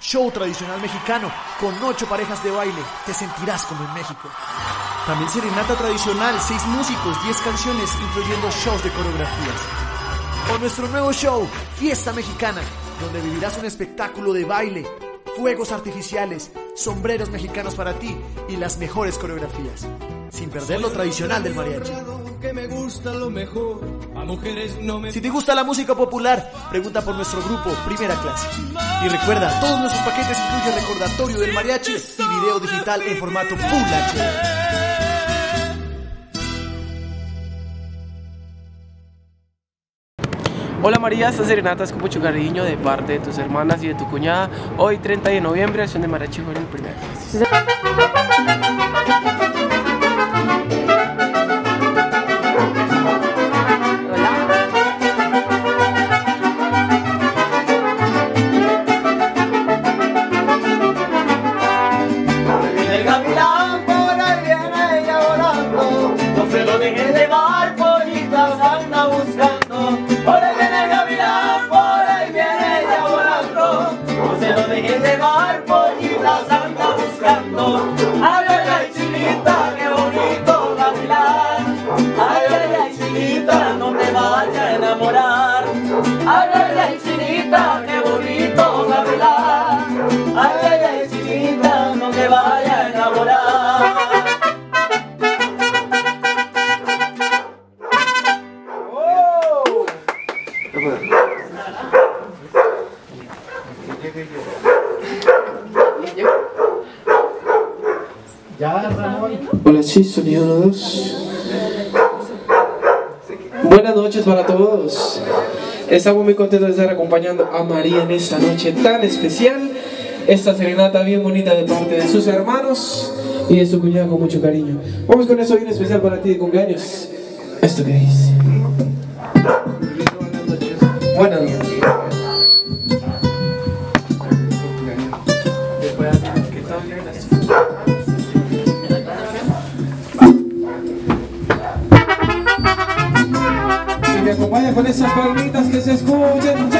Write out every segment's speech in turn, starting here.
Show tradicional mexicano con 8 parejas de baile. Te sentirás como en México. También serenata tradicional, 6 músicos, 10 canciones, incluyendo shows de coreografías. O nuestro nuevo show, Fiesta Mexicana, donde vivirás un espectáculo de baile, fuegos artificiales, sombreros mexicanos para ti y las mejores coreografías. Sin perder lo tradicional del mariachi. Que me gusta lo mejor. A mujeres no me... Si te gusta la música popular, pregunta por nuestro grupo Primera Clase. Y recuerda, todos nuestros paquetes incluyen recordatorio del mariachi y video digital en formato Full HD. Hola María, esta serenata es con mucho cariño de parte de tus hermanas y de tu cuñada. Hoy 30 de noviembre, acción de Mariachi Juvenil Primera Clase. Hola, sí, sonido 2. Buenas noches para todos. Estamos muy contentos de estar acompañando a María en esta noche tan especial. Esta serenata bien bonita de parte de sus hermanos y de su cuñada con mucho cariño. Vamos con eso bien especial para ti de cumpleaños. ¿Esto qué dice? Buenas noches. Que me acompañe con esas palmitas que se escuchen.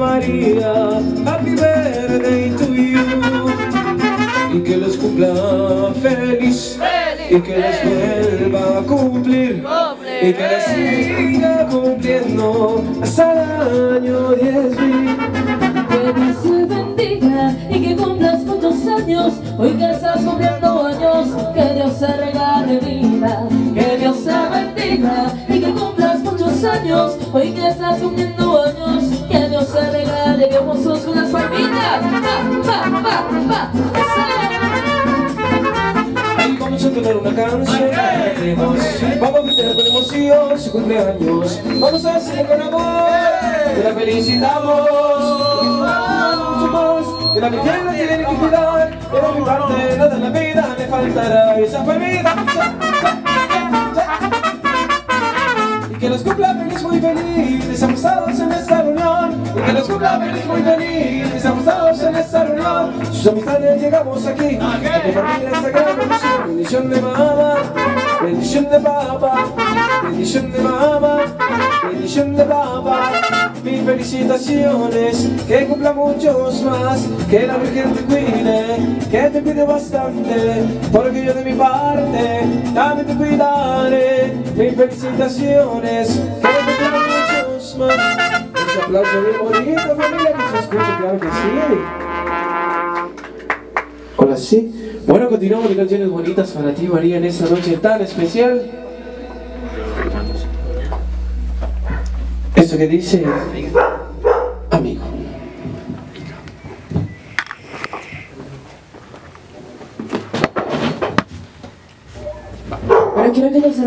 María, happy birthday to you. Y que los cumpla feliz, feliz, y que los vuelva a cumplir, y que les siga cumpliendo hasta el año 10.000. Que Dios te bendiga y que cumplas muchos años, hoy que estás cumpliendo años, que Dios te regale vida. Que Dios te bendiga y que cumplas muchos años, hoy que estás cumpliendo años, que Dios te regale, que vos sos unas palmitas. Pa, pa, pa, pa. Y vamos a tocar una canción. Okay. Vamos a brindar con emoción su cumpleaños. Vamos a hacer con amor. Te la felicitamos. De la mitad la tiene que cuidar. Pero mi parte no de la vida me faltará esa palmita. Que los cumpla feliz, muy feliz, estamos todos en esta reunión. Y que los cumpla feliz, muy feliz, estamos todos en esta reunión. Sus amistades llegamos aquí a compartir esta gran bendición. Bendición de mamá, bendición de papá, bendición de mamá, bendición de papá. Mis felicitaciones, que cumpla muchos más. Que la Virgen te cuide, que te cuide bastante, porque yo de mi parte también te cuidaré. Mis felicitaciones, que te cuide muchos más. Un aplauso bien bonito, familia, que se escuche, claro que sí. Hola, sí. Bueno, continuamos con canciones bonitas para ti, María, en esta noche tan especial. Eso que dice amigo.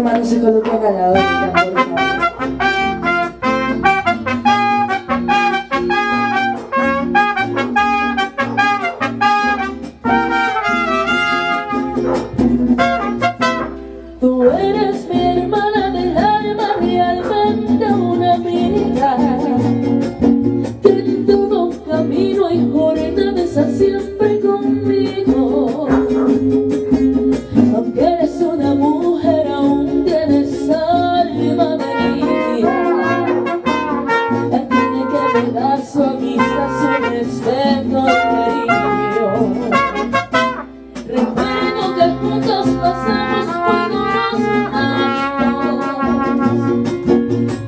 manos se colocan al lado del tambor. Tú eres mi hermana del alma, realmente una amiga, que en todo camino y jornada está siempre conmigo. Aunque eres una mujer, aún tienes alma de niña. Él tiene que velar su amistad, su respeto y cariño. Recuerdo que juntos pasamos buenos años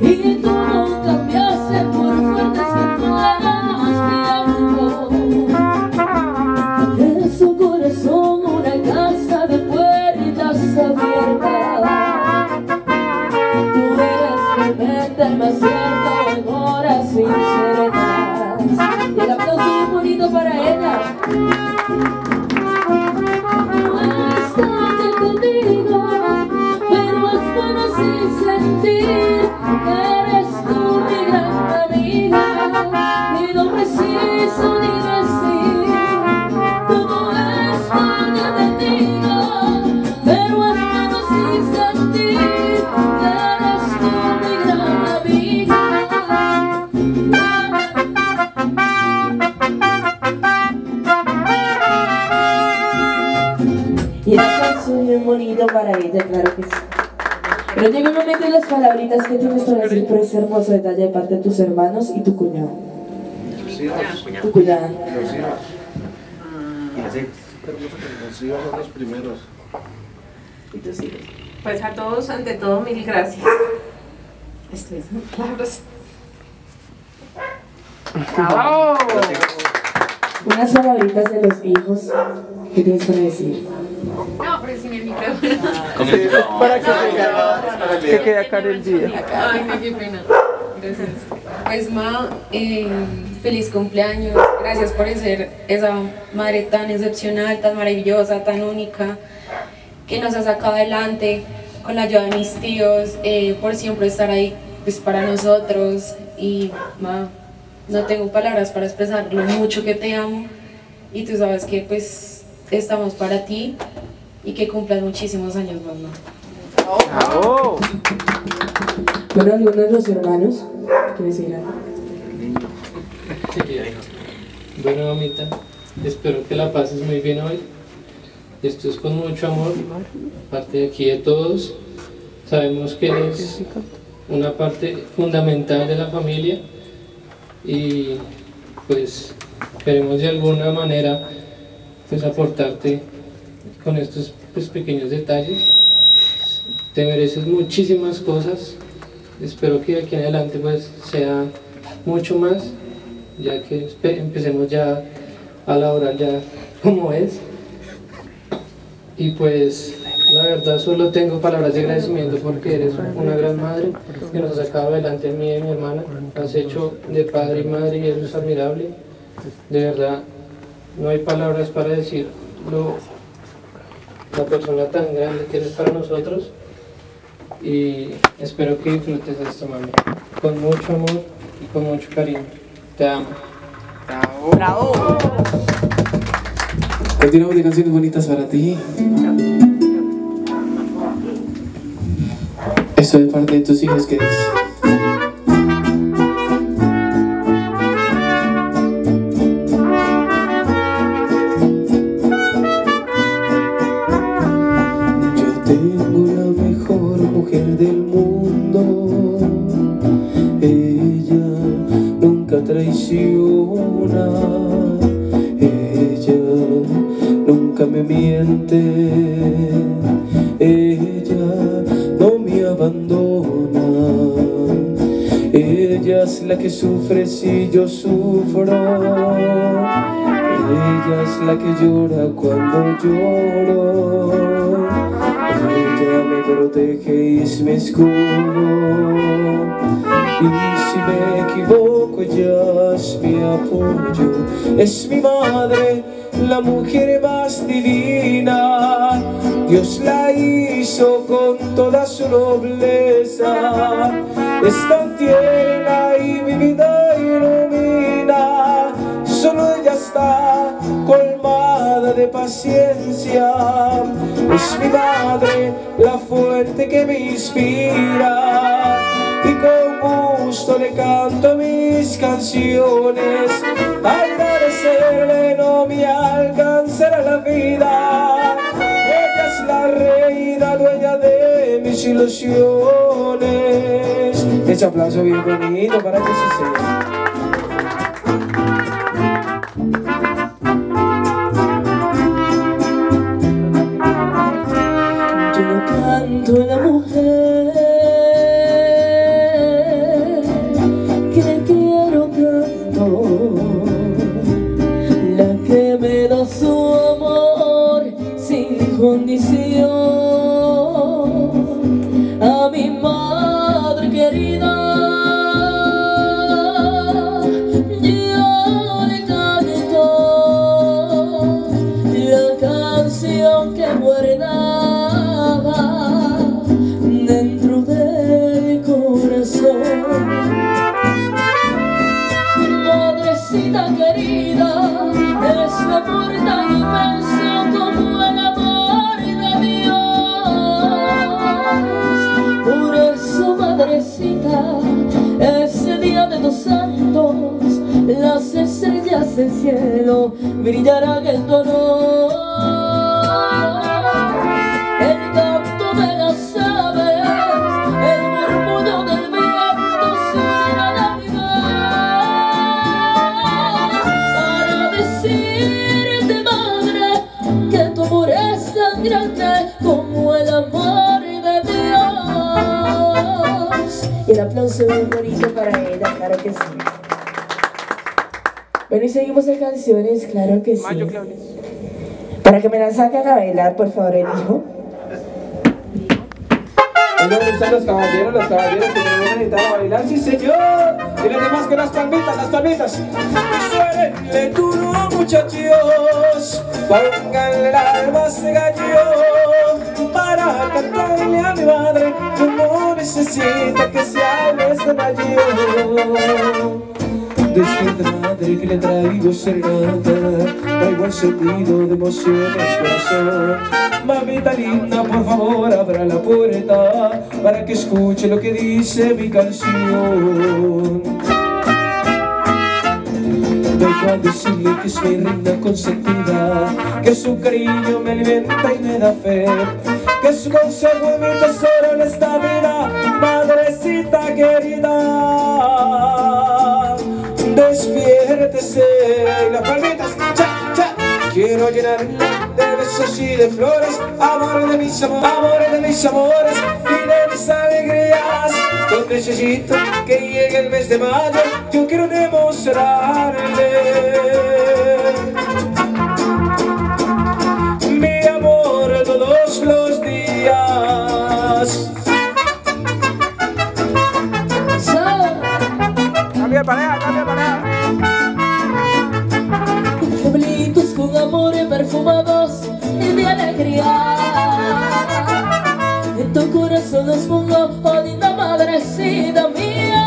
y tú no cambiaste por fuertes que fuéramos blancos. En su corazón una casa de puertas abiertas. Tú eres mi meta y me acierto en horas sinceras. Y el aplauso bien bonito para ella. Eres tú mi gran amiga, y no preciso ni decir todo esto que te digo, pero es bueno sin sentir que eres tú mi gran amiga. Y esta canción es bonita para ella, claro que sí. Pero llega un momento en las palabritas que tienes para decir por ese hermoso detalle de parte de tus hermanos y tu cuñado. Tu cuñada. Los hijos. Los hijos son los primeros. Y tus hijos. Pues a todos, ante todo, mil gracias. Estoy muy claros. ¡Bravo! Unas palabritas de los hijos que tienes para decir. No, pero sin el micrófono. Sí, para que se quede acá el día. Ay, no, qué pena. Gracias. Pues, ma, feliz cumpleaños. Gracias por ser esa madre tan excepcional, tan maravillosa, tan única, que nos ha sacado adelante con la ayuda de mis tíos, por siempre estar ahí pues, para nosotros. Y, ma, no tengo palabras para expresar lo mucho que te amo. Y tú sabes que, pues, estamos para ti y que cumplas muchísimos años, mamá. ¡Bravo! Bueno, algunos de los hermanos, ¿qué decir algo? Bueno, mamita, espero que la pases muy bien hoy. Esto es con mucho amor, parte de aquí de todos. Sabemos que eres una parte fundamental de la familia y pues queremos de alguna manera pues aportarte con estos pues, pequeños detalles. Te mereces muchísimas cosas. Espero que de aquí en adelante pues sea mucho más, ya que empecemos ya a laborar ya como es. Y pues la verdad solo tengo palabras de agradecimiento porque eres una gran madre que nos ha sacado adelante a mí y a mi hermana. Has hecho de padre y madre y eso es admirable. De verdad no hay palabras para decir la persona tan grande que eres para nosotros y espero que disfrutes esto, mami, con mucho amor y con mucho cariño. Te amo. ¡Bravo! ¡Bravo! Hoy tiramos de canciones bonitas para ti. Esto es parte de tus hijos que eres. La que sufre si yo sufro, ella es la que llora cuando lloro, ella me protege y es mi escudo, y si me equivoco ella es mi apoyo, es mi madre, la mujer más divina. Dios la hizo con toda su nobleza, es tan tierna y mi vida ilumina. Solo ella está colmada de paciencia, es mi madre, la fuerte que me inspira. Y con gusto le canto mis canciones, agradecerle no me alcanzará la vida. Ella es la reina, dueña de mis ilusiones. Este aplauso bien bonito para que se sea. A mi madre querida yo le canto la canción que guardaba dentro de mi corazón. Madrecita querida, eres mi amor tan inmenso como el amor. Por eso, madrecita, ese día de los santos, las estrellas del cielo brillarán en tu honor. El canto de las aves, el murmullo del viento se unirán a mi voz para decirte, madre, que tu amor es tan grande como el amor. Y el aplauso bien bonito para ella, claro que sí. Bueno, y seguimos en canciones, claro que sí. Para que me la saquen a bailar, por favor, el hijo. Los caballeros que me van a necesitar a bailar, sí señor. Y los demás con las palmitas, las palmitas. Suérenle duro, muchachos, pónganle las de gallo para cantarle a mi madre. Yo no necesito que se hable este mayor. Desde madre que le traigo serenata, traigo el sentido de emociones, corazón. Mamita linda, por favor, abra la puerta para que escuche lo que dice mi canción. Vengo a decirle que es mi reina consentida, que su cariño me alimenta y me da fe, que su consejo es mi tesoro en esta vida, madrecita querida. Despiértese y las palmitas, cha, cha. Quiero llenarla de besos y de flores, amores de mis amores y de mis alegrías. Yo necesito que llegue el mes de mayo, yo quiero demostrarle mi amor todos los días. Cambia pareja, cambia pareja. Pueblitos con amores perfumados y de alegría, en tu corazón los pongo, oh linda madrecita mía.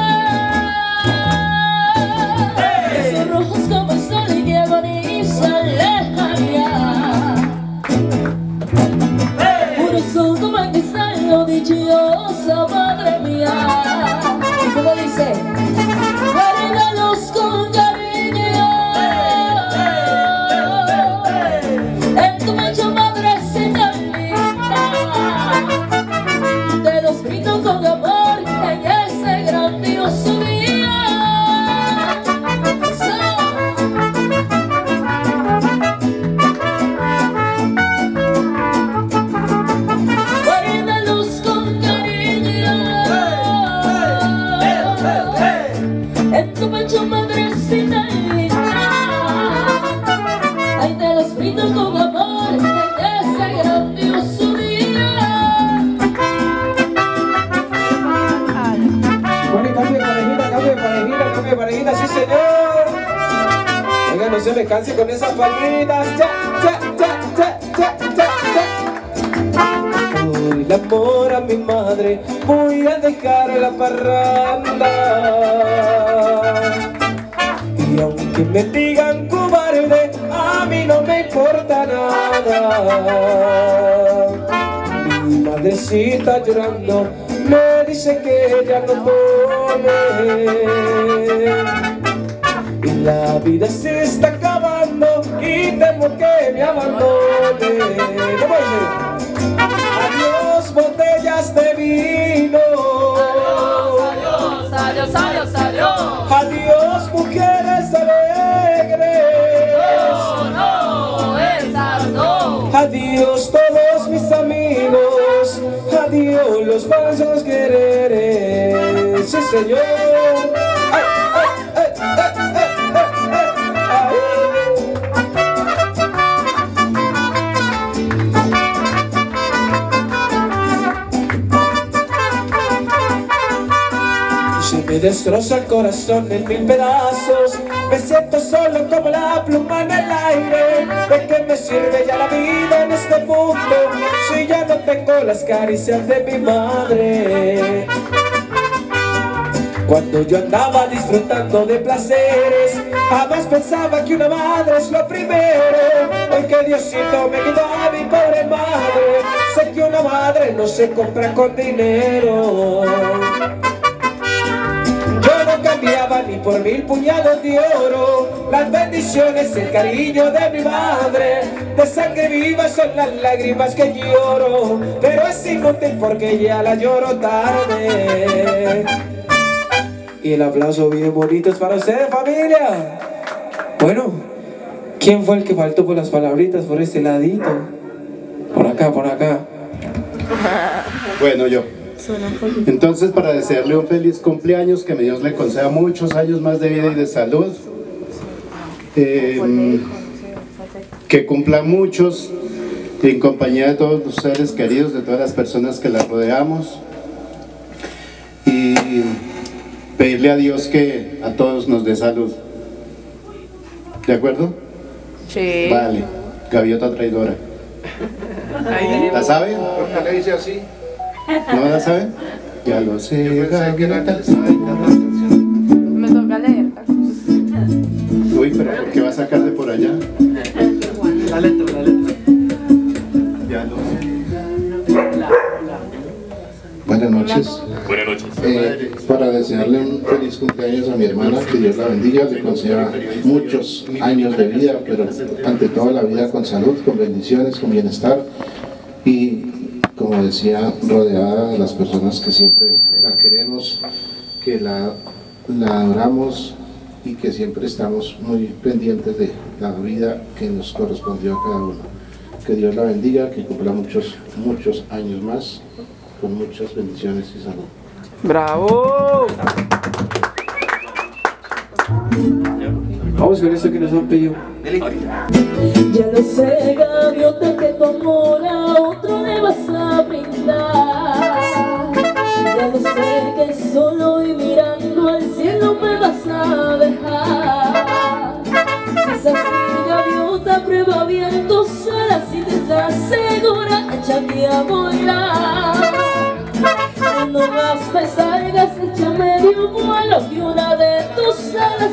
Esos rojos como el sol y que agonizan lejanía. Puros son como el cristal, oh dichosa madre mía. ¿Y cómo dice? Guárdalos con cariño en tu pecho, madrecita mía. Te los brindo con amor en ese grandioso día. Guárdalos con cariño en tu pecho, madrecita mía. Con amor en ese grandioso día. Bueno, cambio de parejita, sí señor. Oiga, que no se me canse con esas palmitas. Che, che, che, che, che, che. Por el amor a mi madre voy a dejar la parranda. Y aunque me digan cobarde, a mí no me importa nada. Mi madrecita llorando me dice que ella no puede. Y la vida se está acabando y temo que me abandone. Adiós botellas de vino. Adiós, adiós, adiós, adiós. Adiós mujeres alegres. No, no, esas no. Adiós todos mis amigos. Adiós los falsos quereres. Sí, señor. Ay, ay, ay, ay, ay, ay, ay, ay. Se me destroza el corazón en mil pedazos. Me siento solo como la pluma en el aire. ¿De qué me sirve ya la vida en este mundo si ya no tengo las caricias de mi madre? Cuando yo andaba disfrutando de placeres, jamás pensaba que una madre es lo primero. Hoy que Diosito me quitó a mi pobre madre, sé que una madre no se compra con dinero. Cambiaba ni por mil puñados de oro las bendiciones, el cariño de mi madre. De sangre viva son las lágrimas que lloro, pero es inútil porque ya la lloro tarde. Y el aplauso bien bonito es para ustedes, familia. Bueno, ¿quién fue el que faltó por las palabritas por este ladito? Por acá, por acá. Bueno, yo. Entonces, para desearle un feliz cumpleaños, que Dios le conceda muchos años más de vida y de salud, que cumpla muchos en compañía de todos los seres queridos, de todas las personas que la rodeamos, y pedirle a Dios que a todos nos dé salud. ¿De acuerdo? Sí. Vale, gaviota traidora. ¿La saben? Ojalá dice así. ¿No la saben? Ya lo sé. Me toca leer. Uy, pero ¿por qué va a sacar de por allá? La letra, la letra. Ya lo sé. Buenas noches. Buenas noches. Para desearle un feliz cumpleaños a mi hermana, que Dios la bendiga, le conceda muchos años de vida, pero ante todo la vida con salud, con bendiciones, con bienestar y, como decía, rodeada de las personas que siempre la queremos, que la adoramos y que siempre estamos muy pendientes de la vida que nos correspondió a cada uno. Que Dios la bendiga, que cumpla muchos, muchos años más, con muchas bendiciones y salud. ¡Bravo! Vamos con eso que nos han pedido. Ya lo sé, gaviota, que tu amor a otro le vas a brindar. Ya lo sé, que solo y mirando al cielo me vas a dejar. Si es así, gaviota, prueba bien tus alas. Si te estás segura, échame a volar. Cuando más me salgas, échame de un vuelo y una de tus alas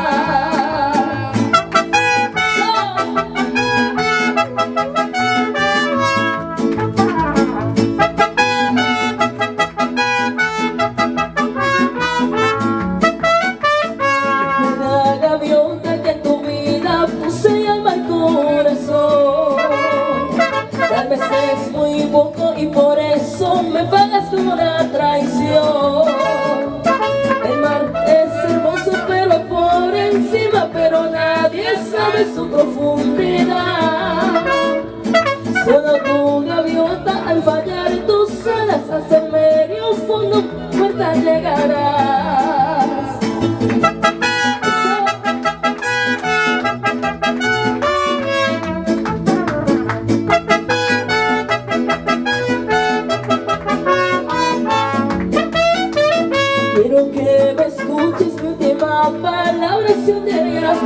Una traición. El mar es hermoso pero por encima, pero nadie sabe su profundidad. Solo tu gaviota al fallar tus alas hacia el medio fondo muerta llegarás. palabra si un día te vas.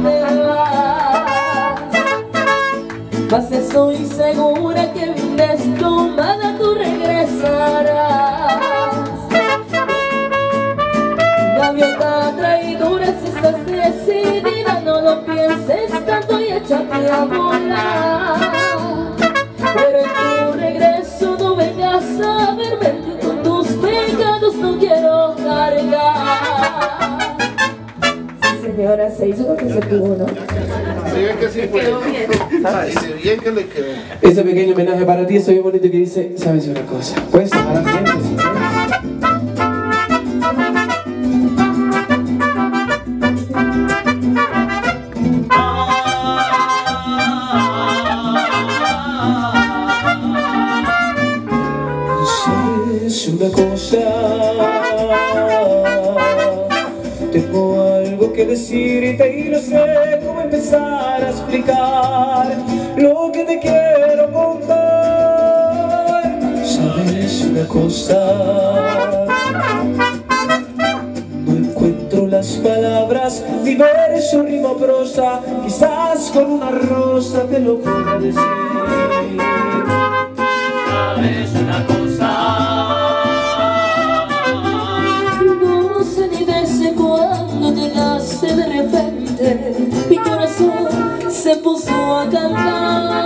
Mas estoy segura que vienes tomada, tú regresarás. Gaviota traidora, si estás decidida, no lo pienses tanto y échate a volar. Pero en tu regreso no vengas a verme, con tus pecados no quiero cargar. Sí, señora, se hizo lo que se pudo, ¿no? Se ve que sí fue. Se ve bien que le quedó. Ese pequeño homenaje para ti, soy bonito, que dice, ¿sabes una cosa? Pues, para siempre, una cosa, tengo algo que decirte y no sé cómo empezar a explicar lo que te quiero contar. Sabes una cosa, no encuentro las palabras ni verso, rima o prosa, quizás con una rosa te lo pueda decir. Sabes una cosa, de repente mi corazón se puso a cantar.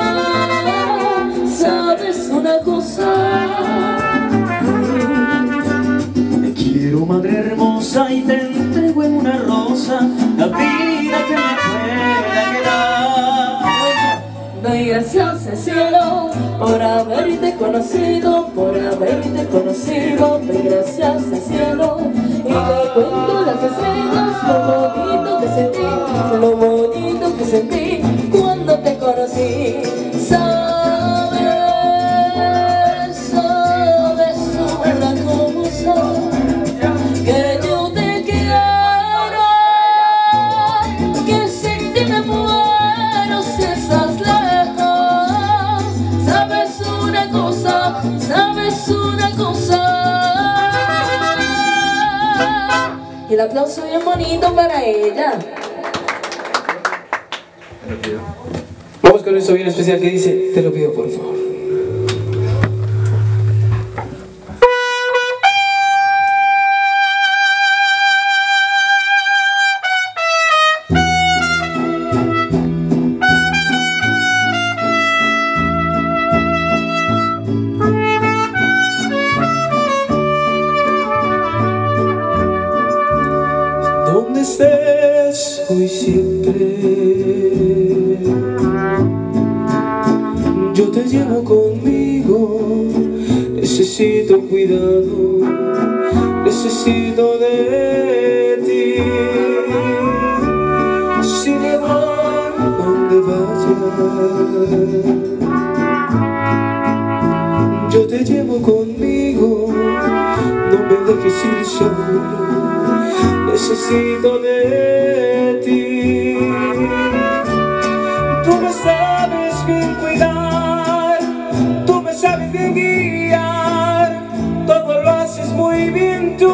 ¿Sabes una cosa? Te quiero, madre hermosa, y te entrego en una rosa la vida que me pueda quedar. Doy gracias al cielo por haberte conocido, por haberte conocido. Doy gracias al cielo y te cuento las escenas, lo bonito que sentí cuando te conocí. Sabes, sabes una cosa, que yo te quiero, que sin ti me muero si estás lejos. Sabes una cosa, sabes una cosa. Y el aplauso bien bonito para ella. Vamos con esto bien especial que dice, te lo pido por favor. Necesito cuidado, necesito de ti. Sin embargo, donde vayas, yo te llevo conmigo. No me dejes ir solo, necesito de ti. Tú me sabes bien cuidar, tú me sabes bien guiar. Todo lo haces muy bien tú,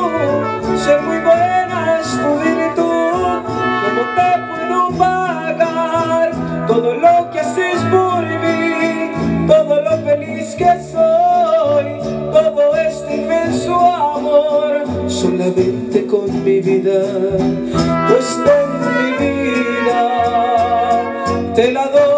ser muy buena es tu virtud. ¿Cómo te puedo pagar todo lo que haces por mí? Todo lo feliz que soy, todo este inmenso amor. Solamente con mi vida, pues tengo mi vida, te la doy.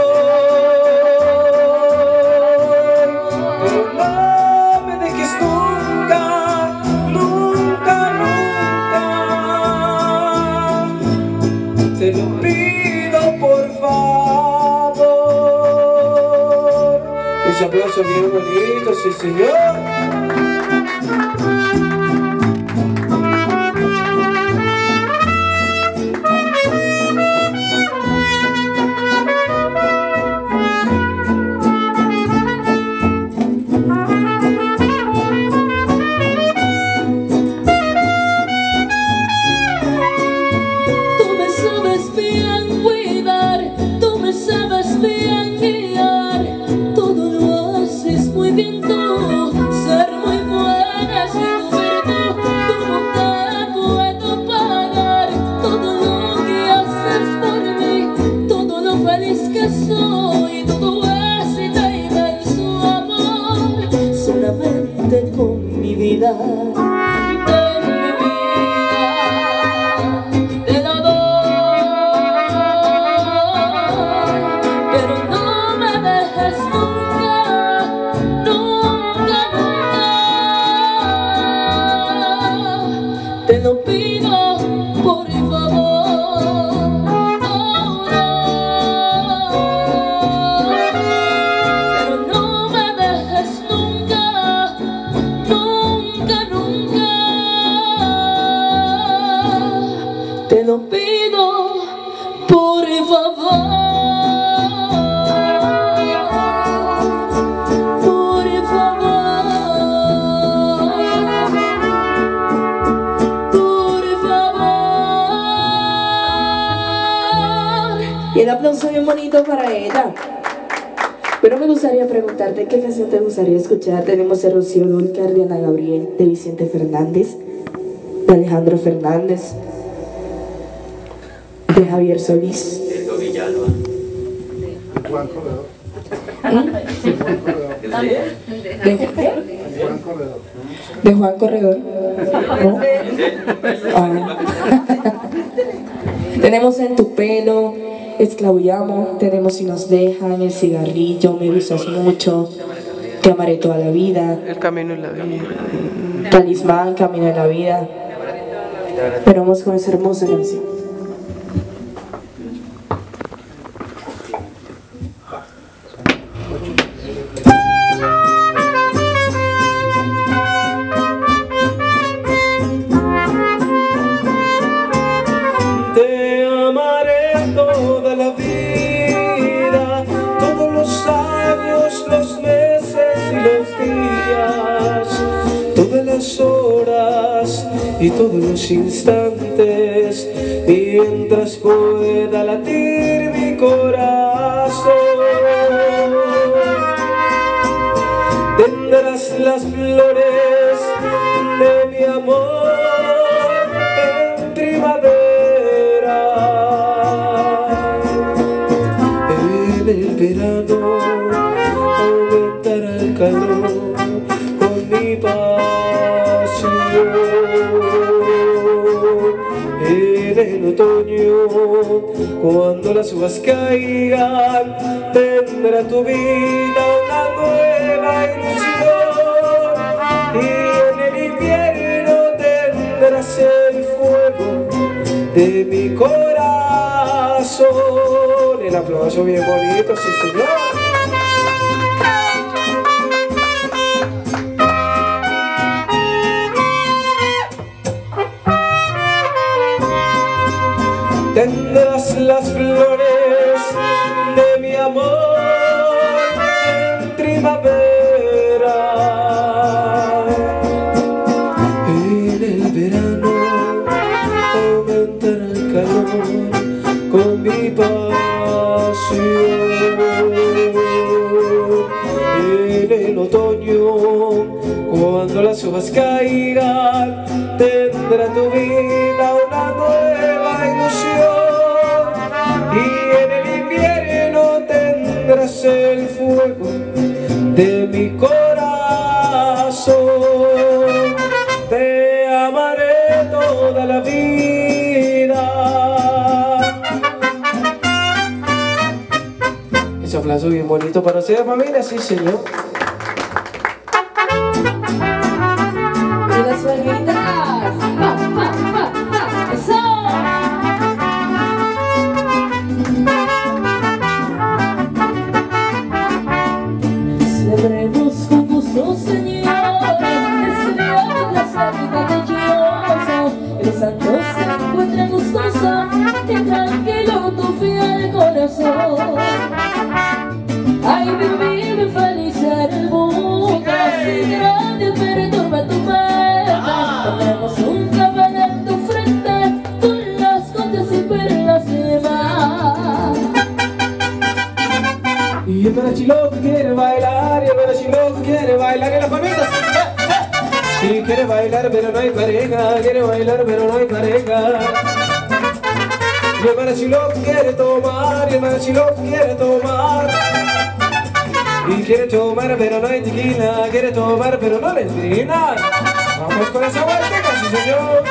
Te lo pido por favor. Ese aplauso bien bonito, sí señor. Sabes bien guiar, todo lo haces muy bien tú. Para ella. Pero me gustaría preguntarte qué canción te gustaría escuchar. Tenemos a Rocío Dúrcal, de Ana Gabriel, de Vicente Fernández, de Alejandro Fernández, de Javier Solís, Edo Villalba, Juan Corredor. ¿De Juan Corredor? ¿No? Tenemos En Tu Pelo, Esclavuyamos, tenemos Si Nos Dejan, El Cigarrillo, Me Gustas Mucho, Te Amaré Toda la Vida, El Camino en la Vida, Talismán, Camino en la Vida. Pero vamos con esa hermosa canción. Y todos los instantes, mientras pueda latir mi corazón, tendrás las flores de mi amor en primavera. En el verano aumentará el calor con mi pasión. En otoño, cuando las uvas caigan, tendrá tu vida una nueva ilusión. Y en el invierno tendrás el fuego de mi corazón. El aplauso bien bonito, sí señor. Tendrás las flores de mi amor en primavera. En el verano aumentará el calor con mi pasión. En el otoño, cuando las uvas caigan, tendrá tu vida una nueva ilusión. Y en el invierno tendrás el fuego de mi corazón. Te amaré toda la vida. Ese aplauso bien bonito para ustedes, familia, sí señor. Y las suelguitas. Ay, vivir feliz en el mundo, así grande perturba tu mente. Pondremos un cabello en tu frente, con las conchas y perlas de mar. Y el parachiloco quiere bailar, y el parachiloco quiere bailar, que las palmitas. Y quiere bailar pero no hay pareja, quiere bailar pero no hay pareja. Y el marachiloco quiere tomar, y el marachiloco quiere tomar. Y quiere tomar pero no hay tequila, quiere tomar pero no hay tequila. con esa guateca, sí señor.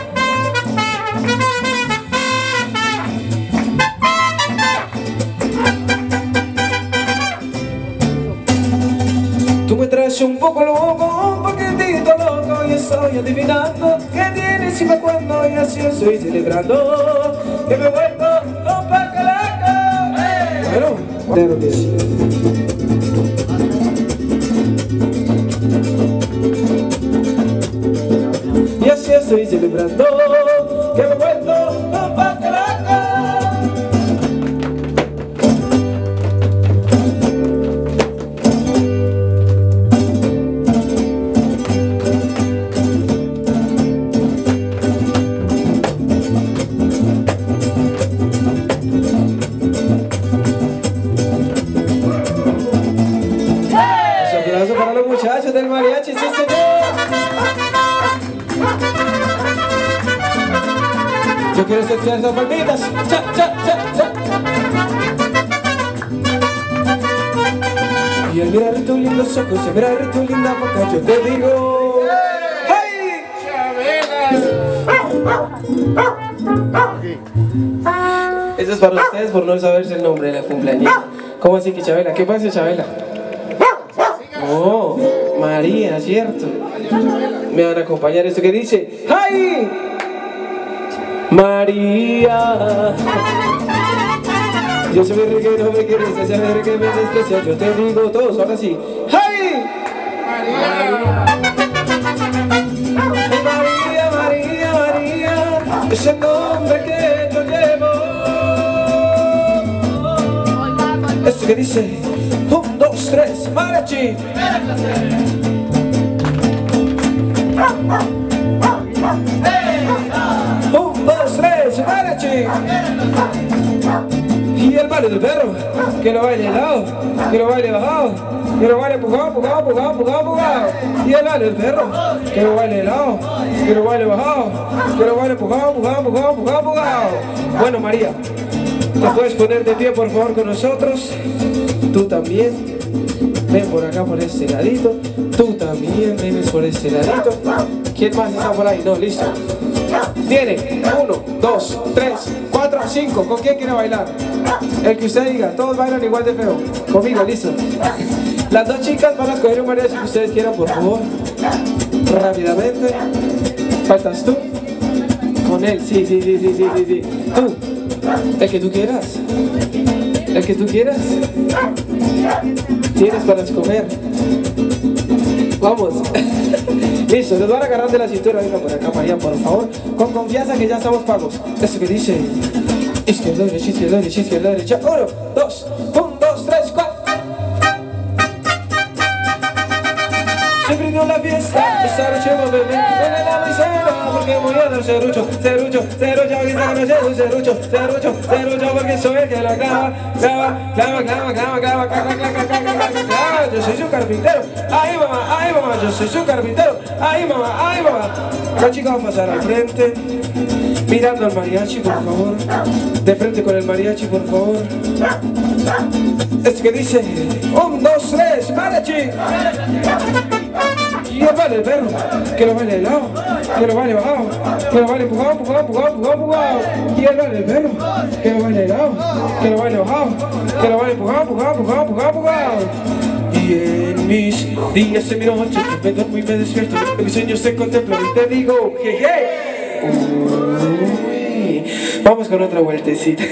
Tú me traes un poco loco, un poquitito loco, y estoy adivinando que tienes y me cuento, y así estoy celebrando que me vuelvo un pacalaca. Bueno, claro que sí. Y así estoy celebrando que me vuelvo un pacalaca. ¡Hey! Un aplauso para los muchachos del mariachi, sí señor. Yo quiero escuchar esas palmitas. Cha, cha, cha, cha. Y al mirar tus lindos ojos, al mirar tu linda boca, yo te digo: ¡hey! ¡Chabela! Eso es para ustedes por no saberse el nombre de la cumpleañera. ¿Cómo así que Chabela? ¿Qué pasa, Chabela? Oh, María, cierto. Me van a acompañar esto que dice: ¡ay! María, yo soy rica y no me quieres despreciar, me rica y me desprecias, yo te digo todos, ahora sí. ¡Hey! María, María, María, es el nombre que yo llevo. Esto que dice, 1, 2, 3, mariachi. Y el baile del perro, que lo baile helado, que lo baile bajado, que lo baile pujado, pujado, pujado, pujado, pujado. Y el baile del perro, que lo baile helado, que lo baile bajado, que lo baile pujado, pujado, pujado, pujado, pujado. Bueno, María, ¿te puedes poner de pie por favor con nosotros? Tú también, ven por acá por este ladito. Tú también vienes por este ladito. ¿Quién más está por ahí? No, listo. Tiene 1, 2, 3, 4, 5. ¿Con quién quiere bailar? El que usted diga, todos bailan igual de feo. Conmigo, listo. Las dos chicas van a escoger un mariachi que ustedes quieran, por favor. Rápidamente. ¿Faltas tú? Con él, sí. Tú, el que tú quieras. El que tú quieras. Tienes para escoger. Vamos. Listo, nos van a agarrar de la cintura. Venga por acá, María, por favor. Con confianza que ya estamos pagos. Eso que dice: izquierda, derecha, izquierda, derecha, izquierda, derecha. 1, 2, 1, 2, 3, 4. Se brindó la fiesta, esta noche hemos bebido en la maicena, porque murió del serrucho, serrucho, serrucho, que esta noche es un serrucho, serrucho, serrucho, porque soy el que la clava, clava, clava, clava, clava, clava, clava, clava, clava, clava. Yo soy su carpintero, ahí mamá, yo soy su carpintero, ahí mamá. La chica va a pasar al frente, mirando al mariachi, por favor, de frente con el mariachi, por favor. Es que dice, 1, 2, 3, mariachi. Y el baile del perro, que lo baile helado, que lo baile bajado, que lo baile empujado, empujado, empujado, empujado, empujado. Y el baile del perro, que lo baile helado, que lo baile bajado, que lo baile empujado, empujado, empujado, empujado, empujado. Y en mis días y mi noche, me duermo y me despierto, en mis sueños te contemplo y te digo, jeje. Vamos con otra vueltecita.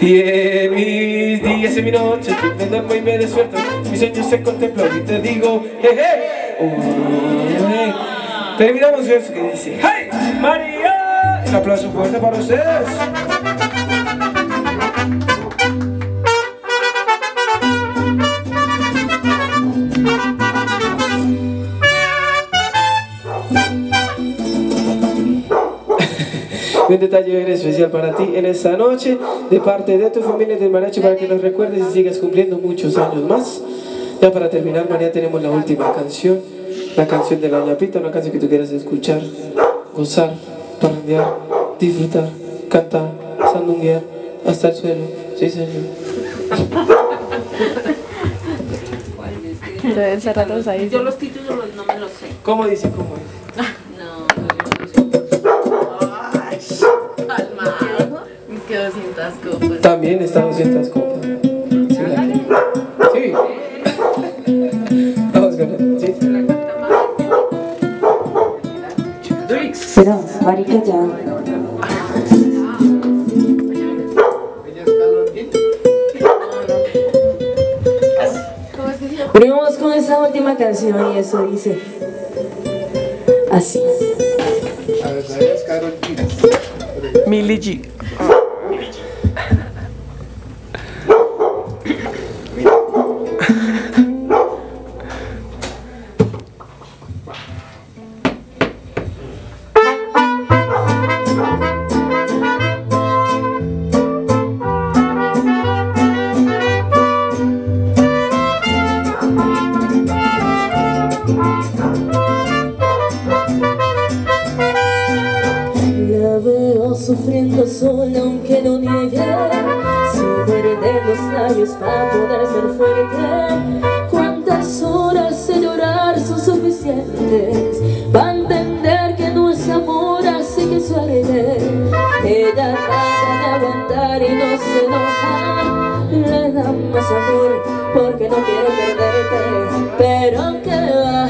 Y en mis días y mi noche, me duermo y me despierto, en mis sueños te contemplo y te digo, jeje. Terminamos eso que dice: ¡hey, María! Un aplauso fuerte para ustedes. Un detalle bien especial para ti en esta noche, de parte de tu familia del mariachi, para que los recuerdes y sigas cumpliendo muchos años más. Ya para terminar, María, tenemos la última canción, la canción de la ñapita, una canción que tú quieras escuchar, gozar, parrandear, disfrutar, cantar, sandunguear, hasta el suelo, sí señor. Entonces, ratos ahí. Yo los títulos no me los sé. ¿Cómo dice? ¿Cómo es? No. ciertas copas. También estaban ciertas copas. Sí. Vamos con eso. Sí. Drinks. Pero, marica, ya. Pero vamos con esa última canción y eso dice así. Millie G. Sufriendo sola aunque lo niegue, se muerde los labios para poder ser fuerte. Cuántas horas de llorar son suficientes para entender que no es amor, así que suerte. Ella trata de aguantar y no se enoja, le da más amor porque no quiero perderte. Pero que va,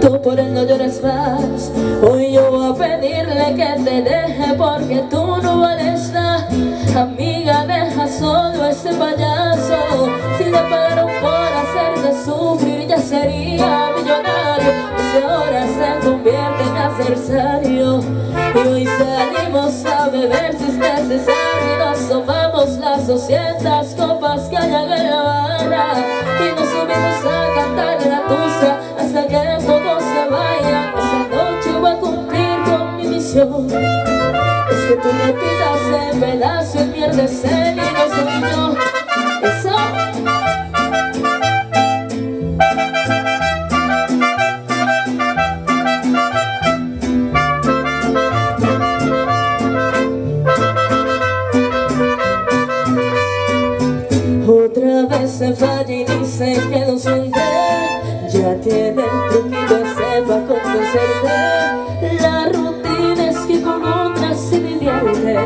tú por él no lloras más. Hoy yo voy a pedirle que te deje porque tú no vales nada. Amiga, deja solo a ese payaso. Si le pagaron por hacerte sufrir ya sería millonario. Ese ahora se convierte en adversario. Y hoy salimos a beber si es necesario. Nos tomamos las 200 copas que hay en la barra y nos subimos a cantar la tusa hasta que todo se vaya. Esa noche voy a cumplir con mi misión. Es que tú me pidas de pedazo y pierdes el y no soy yo. Eso. Otra vez se falla y dice que no suelte. Ya tiene el truquito ese pa' convencerte. La rutina es que con otras se divierte.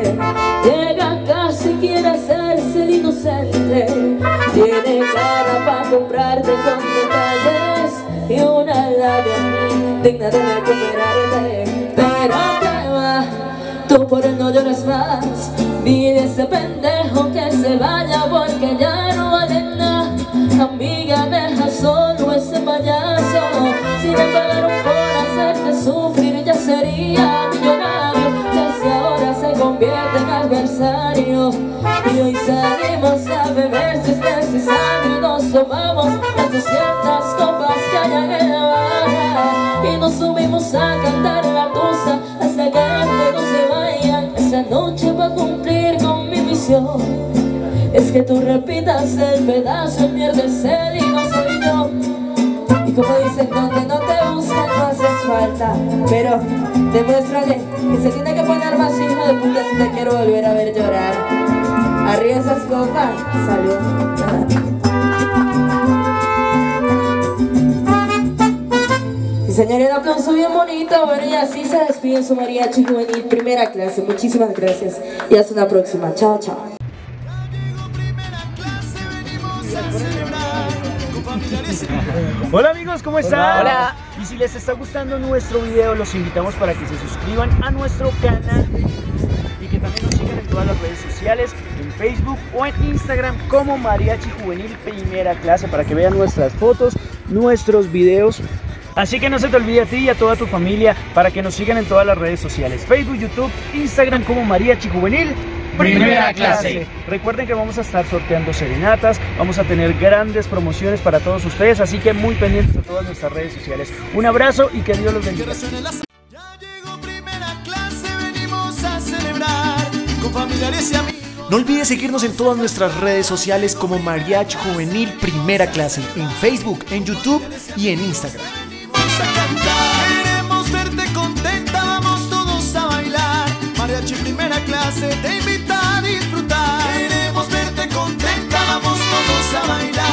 Llega casi quiere hacerse el inocente. Tiene cara pa' comprarte con detalles y una labia digna de recuperarte. Pero te va, tú por él no lloras más. Mira ese pendejo que se vaya porque ya no vale nada. Amiga, deja solo ese payaso. Si le pagaron por hacerte sufrir ya sería millonario. Desde ahora se convierte en adversario. Y hoy salimos a beber si es necesario. Nos tomamos las 200 copas que hayan en la barra y nos subimos a cantar la tusa hasta que no se vayan. Esa noche va a cumplir con mi misión. Es que tú repitas el pedazo, pierdes el y no soy yo. Y como dicen, donde no te buscan no haces falta. Pero demuéstrale que se tiene que poner más hijo de puta si te quiero volver a ver llorar. Arriba esas copas, salud. Y señores, un aplauso bien bonito. Bueno, y así se despide su Mariachi Juvenil Primera Clase. Muchísimas gracias y hasta una próxima. Chao, chao. Hola amigos, ¿cómo están? Hola. Y si les está gustando nuestro video, los invitamos para que se suscriban a nuestro canal y que también nos sigan en todas las redes sociales, en Facebook o en Instagram como Mariachi Juvenil Primera Clase, para que vean nuestras fotos, nuestros videos. Así que no se te olvide a ti y a toda tu familia para que nos sigan en todas las redes sociales, Facebook, YouTube, Instagram como Mariachi Juvenil Primera Clase. Recuerden que vamos a estar sorteando serenatas, vamos a tener grandes promociones para todos ustedes, así que muy pendientes a todas nuestras redes sociales. Un abrazo y que Dios los bendiga. Ya llegó Primera Clase, venimos a celebrar con familiares y amigos. No olvides seguirnos en todas nuestras redes sociales como Mariachi Juvenil Primera Clase, en Facebook, en YouTube y en Instagram. Venimos a cantar, queremos verte contenta, vamos todos a bailar. Mariachi Primera Clase te invita a disfrutar. Queremos verte contenta, vamos todos a bailar.